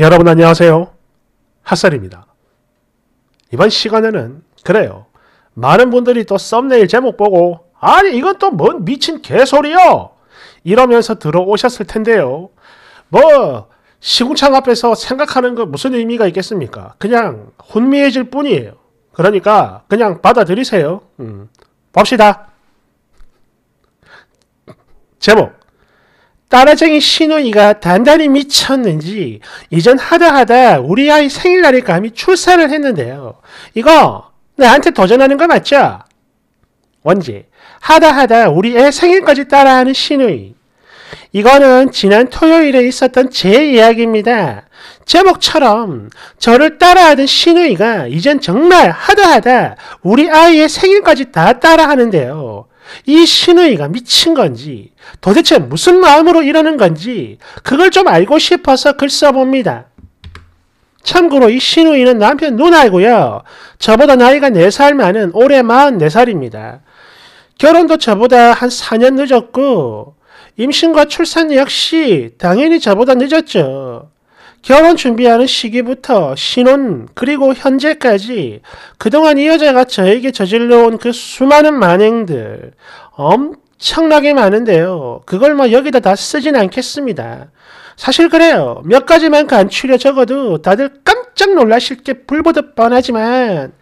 여러분 안녕하세요. 핫썰입니다. 이번 시간에는 그래요. 많은 분들이 또 썸네일 제목 보고 아니 이건 또 뭔 미친 개소리요! 이러면서 들어오셨을 텐데요. 뭐 시궁창 앞에서 생각하는 거 무슨 의미가 있겠습니까? 그냥 혼미해질 뿐이에요. 그러니까 그냥 받아들이세요. 봅시다. 제목. 따라쟁이 신우이가 단단히 미쳤는지 이전 하다하다 우리 아이 생일날에 감히 출산을 했는데요. 이거 나한테 도전하는 거 맞죠? 원제 하다하다 우리 애 생일까지 따라하는 신우이. 이거는 지난 토요일에 있었던 제 이야기입니다. 제목처럼 저를 따라하던 신우이가 이젠 정말 하다하다 우리 아이의 생일까지 다 따라하는데요. 이 신우이가 미친 건지 도대체 무슨 마음으로 이러는 건지 그걸 좀 알고 싶어서 글 써봅니다. 참고로 이 신우이는 남편 누나이고요. 저보다 나이가 4살 많은 올해 44살입니다. 결혼도 저보다 한 4년 늦었고 임신과 출산 역시 당연히 저보다 늦었죠. 결혼 준비하는 시기부터 신혼 그리고 현재까지 그동안 이 여자가 저에게 저질러온 그 수많은 만행들 엄청나게 많은데요. 그걸 뭐 여기다 다 쓰진 않겠습니다. 사실 그래요. 몇 가지만 간추려 적어도 다들 깜짝 놀라실 게 불보듯 뻔하지만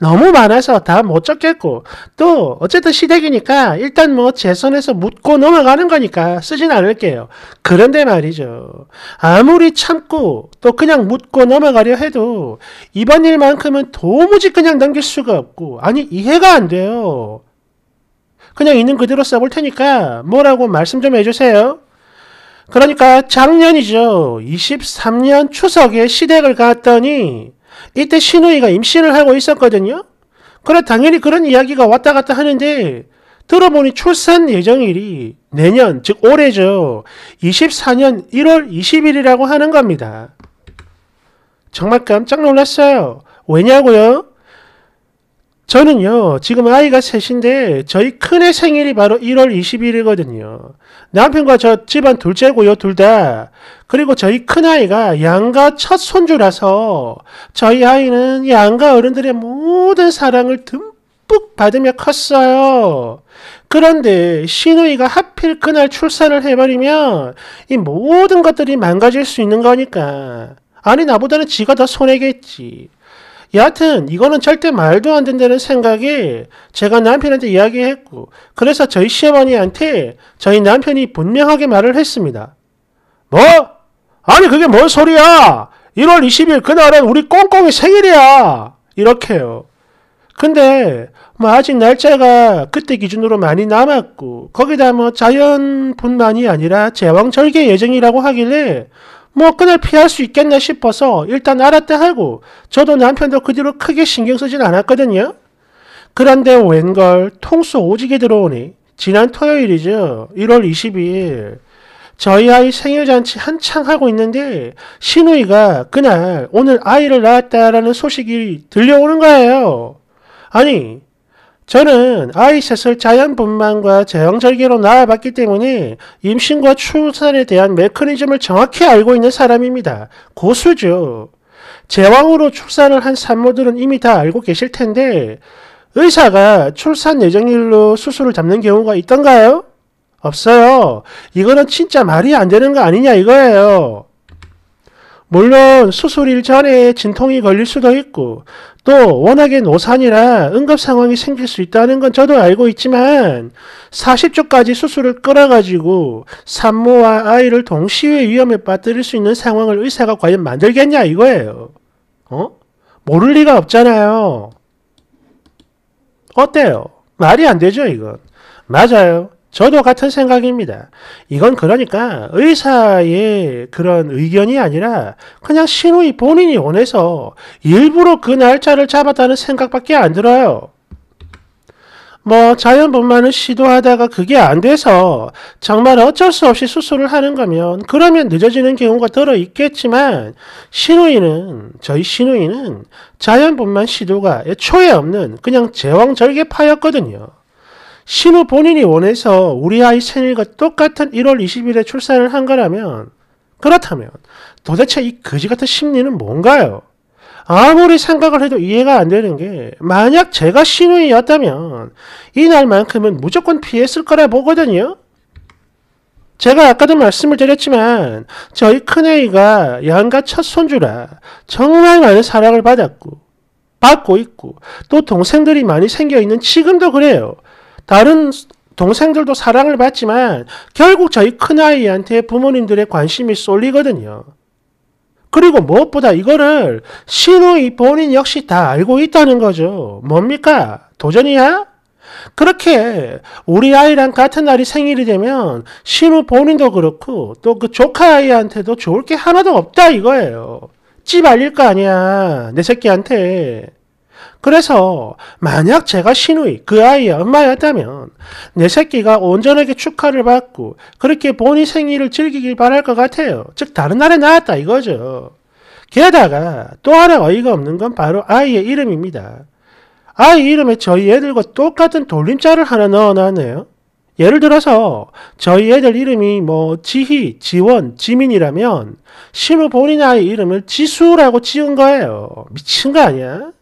너무 많아서 다 못 적겠고 또 어쨌든 시댁이니까 일단 뭐 제 손에서 묻고 넘어가는 거니까 쓰진 않을게요. 그런데 말이죠. 아무리 참고 또 그냥 묻고 넘어가려 해도 이번 일만큼은 도무지 그냥 넘길 수가 없고 아니 이해가 안 돼요. 그냥 있는 그대로 써볼 테니까 뭐라고 말씀 좀 해주세요. 그러니까 작년이죠. 23년 추석에 시댁을 갔더니 이때 신우이가 임신을 하고 있었거든요. 그래 당연히 그런 이야기가 왔다 갔다 하는데 들어보니 출산 예정일이 내년 즉 올해죠. 24년 1월 20일이라고 하는 겁니다. 정말 깜짝 놀랐어요. 왜냐고요? 저는요 지금 아이가 셋인데 저희 큰애 생일이 바로 1월 20일이거든요. 남편과 저 집안 둘째고요 둘 다. 그리고 저희 큰아이가 양가 첫 손주라서 저희 아이는 양가 어른들의 모든 사랑을 듬뿍 받으며 컸어요. 그런데 신우이가 하필 그날 출산을 해버리면 이 모든 것들이 망가질 수 있는 거니까 아니 나보다는 지가 더 손해겠지. 여하튼 이거는 절대 말도 안 된다는 생각에 제가 남편한테 이야기했고 그래서 저희 시어머니한테 저희 남편이 분명하게 말을 했습니다. 뭐? 아니 그게 뭔 소리야! 1월 20일 그날은 우리 꽁꽁이 생일이야! 이렇게요. 근데 뭐 아직 날짜가 그때 기준으로 많이 남았고 거기다 뭐 자연뿐만이 아니라 제왕절개 예정이라고 하길래 뭐 그날 피할 수 있겠나 싶어서 일단 알았다 하고 저도 남편도 그 뒤로 크게 신경 쓰진 않았거든요. 그런데 웬걸 통수 오지게 들어오니 지난 토요일이죠. 1월 20일 저희 아이 생일잔치 한창 하고 있는데 신우이가 그날 오늘 아이를 낳았다라는 소식이 들려오는 거예요. 아니 저는 아이 셋을 자연분만과 제왕절개로 낳아봤기 때문에 임신과 출산에 대한 메커니즘을 정확히 알고 있는 사람입니다. 고수죠. 제왕으로 출산을 한 산모들은 이미 다 알고 계실 텐데 의사가 출산 예정일로 수술을 잡는 경우가 있던가요? 없어요. 이거는 진짜 말이 안 되는 거 아니냐 이거예요. 물론 수술일 전에 진통이 걸릴 수도 있고 또 워낙에 노산이라 응급 상황이 생길 수 있다는 건 저도 알고 있지만 40주까지 수술을 끌어가지고 산모와 아이를 동시에 위험에 빠뜨릴 수 있는 상황을 의사가 과연 만들겠냐 이거예요. 모를 리가 없잖아요. 어때요? 말이 안 되죠 이건. 맞아요. 저도 같은 생각입니다. 이건 그러니까 의사의 그런 의견이 아니라 그냥 신우이 본인이 원해서 일부러 그 날짜를 잡았다는 생각밖에 안 들어요. 뭐 자연분만을 시도하다가 그게 안 돼서 정말 어쩔 수 없이 수술을 하는 거면 그러면 늦어지는 경우가 들어 있겠지만 저희 신우이는 자연분만 시도가 애초에 없는 그냥 제왕절개파였거든요. 신우 본인이 원해서 우리 아이 생일과 똑같은 1월 20일에 출산을 한 거라면 그렇다면 도대체 이 거지같은 심리는 뭔가요? 아무리 생각을 해도 이해가 안 되는 게, 만약 제가 신우이였다면 이날만큼은 무조건 피했을 거라 보거든요. 제가 아까도 말씀을 드렸지만 저희 큰애이가 양가 첫 손주라 정말 많은 사랑을 받고 있고, 또 동생들이 많이 생겨있는 지금도 그래요. 다른 동생들도 사랑을 받지만 결국 저희 큰아이한테 부모님들의 관심이 쏠리거든요. 그리고 무엇보다 이거를 신우이 본인 역시 다 알고 있다는 거죠. 뭡니까? 도전이야? 그렇게 우리 아이랑 같은 날이 생일이 되면 신우 본인도 그렇고 또 그 조카 아이한테도 좋을 게 하나도 없다 이거예요. 찝 알릴 거 아니야, 내 새끼한테. 그래서 만약 제가 신우이, 그 아이의 엄마였다면 내 새끼가 온전하게 축하를 받고 그렇게 본인 생일을 즐기길 바랄 것 같아요. 즉 다른 날에 낳았다 이거죠. 게다가 또 하나 어이가 없는 건 바로 아이의 이름입니다. 아이 이름에 저희 애들과 똑같은 돌림자를 하나 넣어놨네요. 예를 들어서 저희 애들 이름이 뭐 지희, 지원, 지민이라면 신우 본인 아이 이름을 지수라고 지은 거예요. 미친 거 아니야?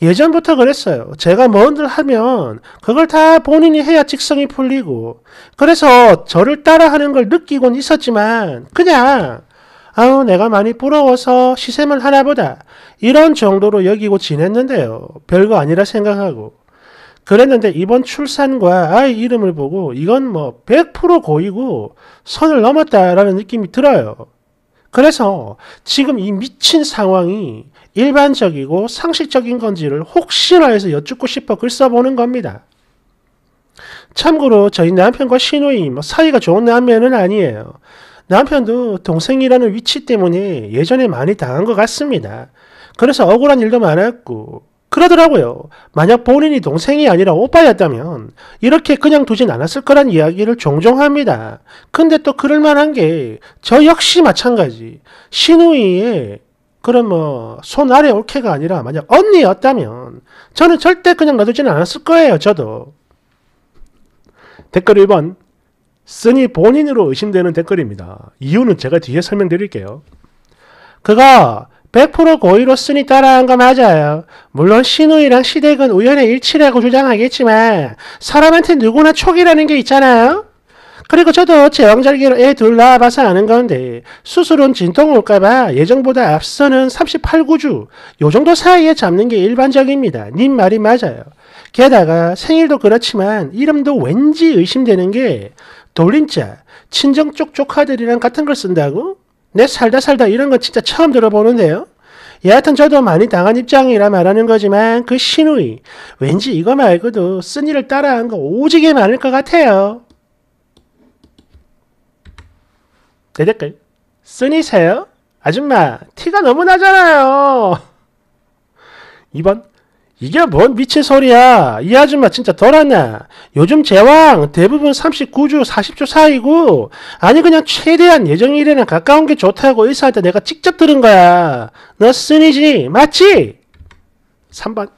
예전부터 그랬어요. 제가 뭔들 하면 그걸 다 본인이 해야 직성이 풀리고, 그래서 저를 따라하는 걸 느끼곤 있었지만 그냥 아우 내가 많이 부러워서 시샘을 하나 보다 이런 정도로 여기고 지냈는데요. 별거 아니라 생각하고 그랬는데 이번 출산과 아이 이름을 보고 이건 뭐 100% 고의고 선을 넘었다라는 느낌이 들어요. 그래서 지금 이 미친 상황이 일반적이고 상식적인 건지를 혹시나 해서 여쭙고 싶어 글 써보는 겁니다. 참고로 저희 남편과 신우이 뭐 사이가 좋은 남매는 아니에요. 남편도 동생이라는 위치 때문에 예전에 많이 당한 것 같습니다. 그래서 억울한 일도 많았고 그러더라고요. 만약 본인이 동생이 아니라 오빠였다면 이렇게 그냥 두진 않았을 거란 이야기를 종종 합니다. 근데 또 그럴만한 게 저 역시 마찬가지. 신우이의 그런 뭐 손 아래 올케가 아니라 만약 언니였다면 저는 절대 그냥 놔두진 않았을 거예요. 저도. 댓글 1번. 쓰니 본인으로 의심되는 댓글입니다. 이유는 제가 뒤에 설명드릴게요. 그거 100% 고의로 쓰니 따라한 거 맞아요. 물론 신우이랑 시댁은 우연의 일치라고 주장하겠지만 사람한테 누구나 촉이라는 게 있잖아요. 그리고 저도 제 영절기로 애 둘 낳아봐서 아는 건데 수술은 진통 올까봐 예정보다 앞서는 38~9주 요 정도 사이에 잡는 게 일반적입니다. 님 말이 맞아요. 게다가 생일도 그렇지만 이름도 왠지 의심되는 게 돌림자, 친정 쪽 조카들이랑 같은 걸 쓴다고? 내 살다 이런 건 진짜 처음 들어보는데요. 여하튼 저도 많이 당한 입장이라 말하는 거지만 그 신우이 왠지 이거 말고도 쓴이를 따라한 거 오지게 많을 것 같아요. 내 댓글 쓴이세요? 아줌마 티가 너무 나잖아요. 2번. 이게 뭔 미친 소리야. 이 아줌마 진짜 덜 왔나. 요즘 제왕 대부분 39주, 40주 사이고 아니 그냥 최대한 예정일에는 가까운 게 좋다고 의사한테 내가 직접 들은 거야. 너 쓴이지 맞지? 3번.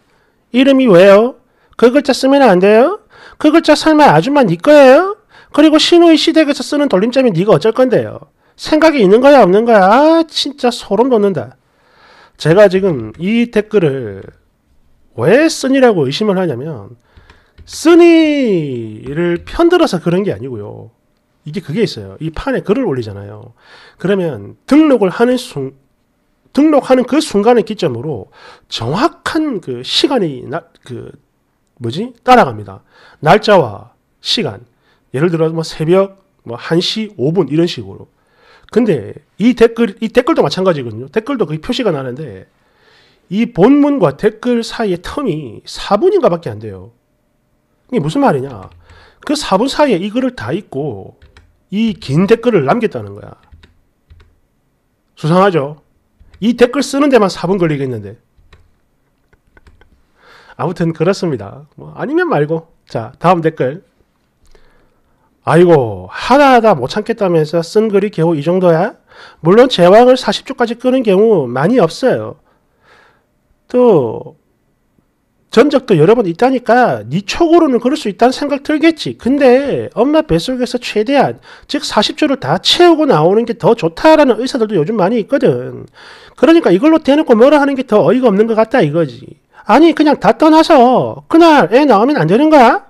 이름이 왜요? 그 글자 쓰면 안 돼요? 그 글자 설마 아줌마 니 거예요? 그리고 신우이 시댁에서 쓰는 돌림점이 니가 어쩔 건데요. 생각이 있는 거야 없는 거야? 아 진짜 소름 돋는다. 제가 지금 이 댓글을 왜 쓰니라고 의심을 하냐면 쓰니를 편들어서 그런 게 아니고요. 이게 그게 있어요. 이 판에 글을 올리잖아요. 그러면 등록하는 그 순간의 기점으로 정확한 그 시간이 따라갑니다. 날짜와 시간. 예를 들어서 뭐 새벽 뭐 1시 5분 이런 식으로. 근데 이 댓글도 마찬가지거든요. 댓글도 그 표시가 나는데 이 본문과 댓글 사이의 텀이 4분인가 밖에 안 돼요. 이게 무슨 말이냐. 그 4분 사이에 이 글을 다 읽고 이 긴 댓글을 남겼다는 거야. 수상하죠? 이 댓글 쓰는 데만 4분 걸리겠는데. 아무튼 그렇습니다. 뭐 아니면 말고. 자, 다음 댓글. 아이고 하다하다 못 참겠다면서 쓴 글이 겨우 이 정도야? 물론 제왕을 40주까지 끄는 경우 많이 없어요. 또 전적도 여러 번 있다니까 네 촉으로는 그럴 수 있다는 생각 들겠지. 근데 엄마 뱃속에서 최대한, 즉 40주를 다 채우고 나오는 게 더 좋다라는 의사들도 요즘 많이 있거든. 그러니까 이걸로 대놓고 뭐라 하는 게 더 어이가 없는 것 같다 이거지. 아니 그냥 다 떠나서 그날 애 나오면 안 되는 거야?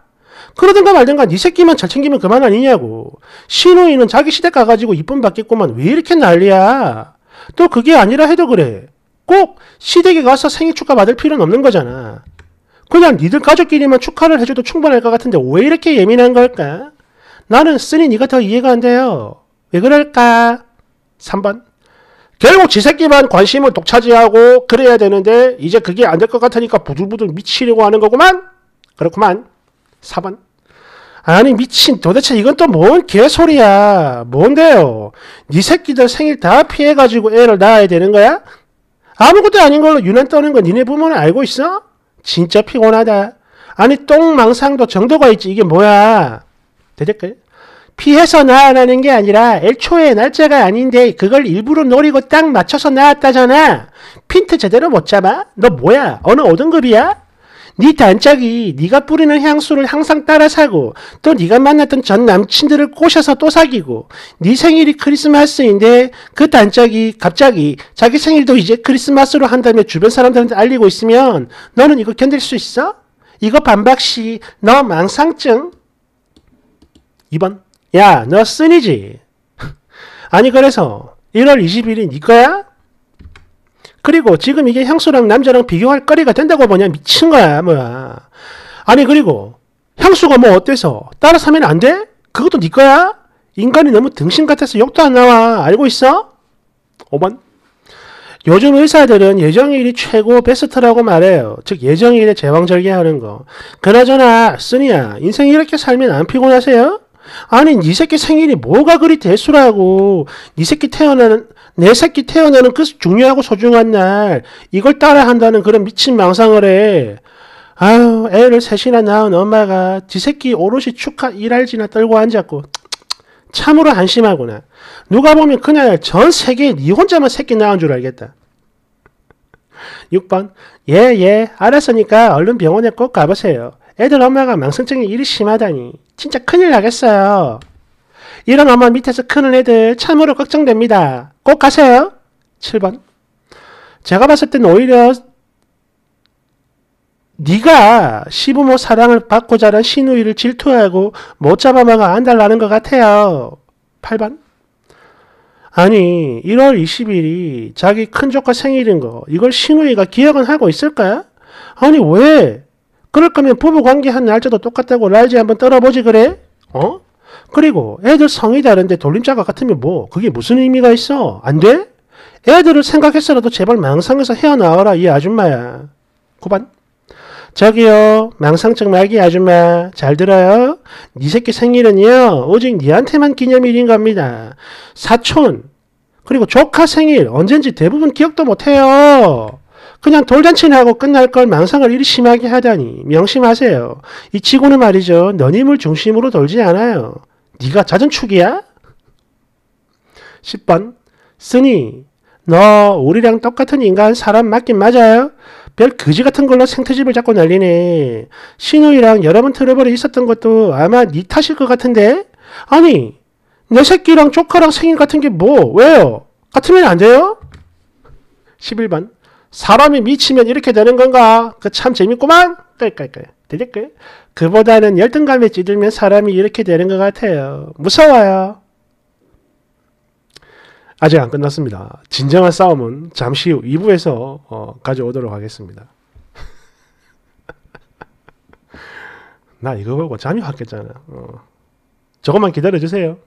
그러든가 말든가 네 새끼만 잘 챙기면 그만 아니냐고. 시누이는 자기 시댁 가가지고 이쁨 받겠구만. 왜 이렇게 난리야? 또 그게 아니라 해도 그래. 꼭 시댁에 가서 생일 축하 받을 필요는 없는 거잖아. 그냥 니들 가족끼리만 축하를 해줘도 충분할 것 같은데 왜 이렇게 예민한 걸까? 나는 쓰니 니가 더 이해가 안 돼요. 왜 그럴까? 3번. 결국 지 새끼만 관심을 독차지하고 그래야 되는데 이제 그게 안 될 것 같으니까 부들부들 미치려고 하는 거구만? 그렇구만. 4번. 아니 미친, 도대체 이건 또 뭔 개소리야. 뭔데요? 니 새끼들 생일 다 피해가지고 애를 낳아야 되는 거야? 아무것도 아닌 걸로 유난 떠는 거 니네 부모는 알고 있어? 진짜 피곤하다. 아니 똥망상도 정도가 있지 이게 뭐야. 대댓글. 피해서 낳으라는 게 아니라 애초에 날짜가 아닌데 그걸 일부러 노리고 딱 맞춰서 낳았다잖아. 핀트 제대로 못 잡아? 너 뭐야? 어느 5등급이야? 네 단짝이 네가 뿌리는 향수를 항상 따라 사고 또 네가 만났던 전 남친들을 꼬셔서 또 사귀고 네 생일이 크리스마스인데 그 단짝이 갑자기 자기 생일도 이제 크리스마스로 한다며 주변 사람들한테 알리고 있으면 너는 이거 견딜 수 있어? 이거 반박시 너 망상증. 2번. 야, 너 쓰니지? 아니 그래서 1월 20일이 네 거야? 그리고 지금 이게 향수랑 남자랑 비교할 거리가 된다고 보냐? 미친 거야, 뭐야. 아니, 그리고 향수가 뭐 어때서? 따라 사면 안 돼? 그것도 네 거야? 인간이 너무 등신 같아서 욕도 안 나와. 알고 있어? 5번. 요즘 의사들은 예정일이 최고 베스트라고 말해요. 즉, 예정일에 제왕절개하는 거. 그나저나, 쓰니야, 인생 이렇게 살면 안 피곤하세요? 아니, 네 새끼 생일이 뭐가 그리 대수라고. 네 새끼 태어나는, 내 새끼 태어나는 그 중요하고 소중한 날, 이걸 따라 한다는 그런 미친 망상을 해. 아유, 애를 셋이나 낳은 엄마가 지 새끼 오롯이 축하 일할지나 떨고 앉았고. 참으로 한심하구나. 누가 보면 그날 전 세계에 니 혼자만 새끼 낳은 줄 알겠다. 6번. 예, 알았으니까 얼른 병원에 꼭 가보세요. 애들 엄마가 망상증이 이리 심하다니. 진짜 큰일 나겠어요. 이런 엄마 밑에서 크는 애들 참으로 걱정됩니다. 꼭 가세요. 7번. 제가 봤을 땐 오히려 네가 시부모 사랑을 받고 자란 시누이를 질투하고 못 잡아먹어 안 달라는 것 같아요. 8번. 아니 1월 20일이 자기 큰조카 생일인 거 이걸 시누이가 기억은 하고 있을까? 아니 왜? 그럴 거면 부부관계한 날짜도 똑같다고 라이즈 한번 떨어보지 그래? 어? 그리고 애들 성이 다른데 돌림자가 같으면 뭐 그게 무슨 의미가 있어? 안 돼? 애들을 생각해서라도 제발 망상에서 헤어나와라 이 아줌마야. 9번. 저기요, 망상증 말기 아줌마 잘 들어요. 네 새끼 생일은요 오직 니한테만 기념일인 겁니다. 사촌 그리고 조카 생일 언젠지 대부분 기억도 못해요. 그냥 돌잔치나 하고 끝날 걸 망상을 이리 심하게 하다니 명심하세요. 이 지구는 말이죠. 너님을 중심으로 돌지 않아요. 네가 잦은 축이야? 10번. 쓰니 너 우리랑 똑같은 인간 사람 맞긴 맞아요? 별 그지 같은 걸로 생태집을 잡고 난리네. 시누이랑 여러 번 트러블이 있었던 것도 아마 네 탓일 것 같은데? 아니 내 새끼랑 조카랑 생일 같은 게 뭐? 왜요? 같으면 안 돼요? 11번. 사람이 미치면 이렇게 되는 건가? 그 참 재밌구만? 깔깔깔. 들릴걸? 그보다는 열등감에 찌들면 사람이 이렇게 되는 것 같아요. 무서워요. 아직 안 끝났습니다. 진정한 싸움은 잠시 후 2부에서 가져오도록 하겠습니다. 나 이거 보고 잠이 왔겠잖아. 저것만 기다려주세요.